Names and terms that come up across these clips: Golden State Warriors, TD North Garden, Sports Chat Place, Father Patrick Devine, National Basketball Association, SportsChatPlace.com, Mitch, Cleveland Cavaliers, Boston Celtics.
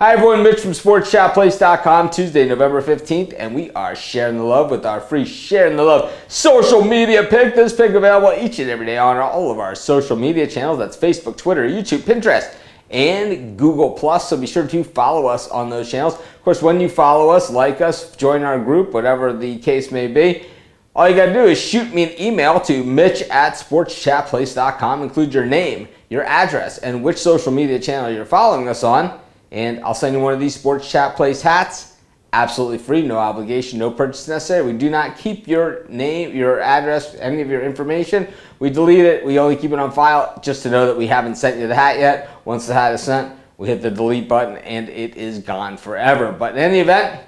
Hi everyone, Mitch from SportsChatPlace.com, Tuesday, November 15th, and we are sharing the love with our free Sharing the Love social media pick. This pick available each and every day on all of our social media channels. That's Facebook, Twitter, YouTube, Pinterest, and Google+. So be sure to follow us on those channels. Of course, when you follow us, like us, join our group, whatever the case may be, all you got to do is shoot me an email to mitch@sportschatplace.com. Include your name, your address, and which social media channel you're following us on. And I'll send you one of these Sports Chat Place hats, absolutely free, no obligation, no purchase necessary. We do not keep your name, your address, any of your information. We delete it. We only keep it on file just to know that we haven't sent you the hat yet. Once the hat is sent, we hit the delete button and it is gone forever. But in any event,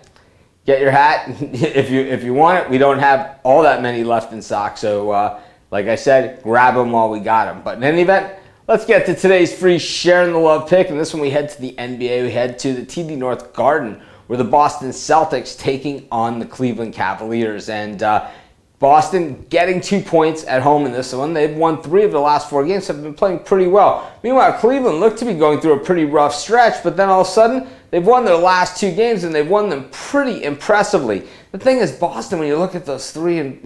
get your hat if you want it. We don't have all that many left in stock, so like I said, grab them while we got them. But in any event, let's get to today's free Sharing the Love pick, and this one we head to the NBA. We head to the TD North Garden, where the Boston Celtics taking on the Cleveland Cavaliers. And Boston getting 2 points at home in this one. They've won 3 of the last 4 games, so have been playing pretty well. Meanwhile, Cleveland looked to be going through a pretty rough stretch, but then all of a sudden, they've won their last 2 games, and they've won them pretty impressively. The thing is, Boston, when you look at those three and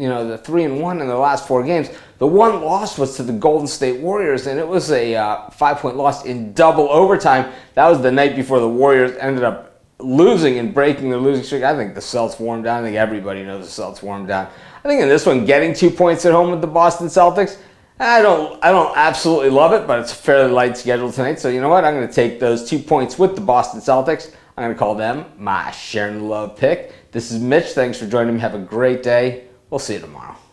one in the last 4 games, the one loss was to the Golden State Warriors, and it was a 5-point loss in double overtime. That was the night before the Warriors ended up losing and breaking their losing streak. I think the Celtics warmed down. I think everybody knows the Celtics warmed down. I think in this one, getting 2 points at home with the Boston Celtics, I don't absolutely love it, but it's a fairly light schedule tonight. So you know what? I'm going to take those 2 points with the Boston Celtics. I'm going to call them my Sharing the Love pick. This is Mitch. Thanks for joining me. Have a great day. We'll see you tomorrow.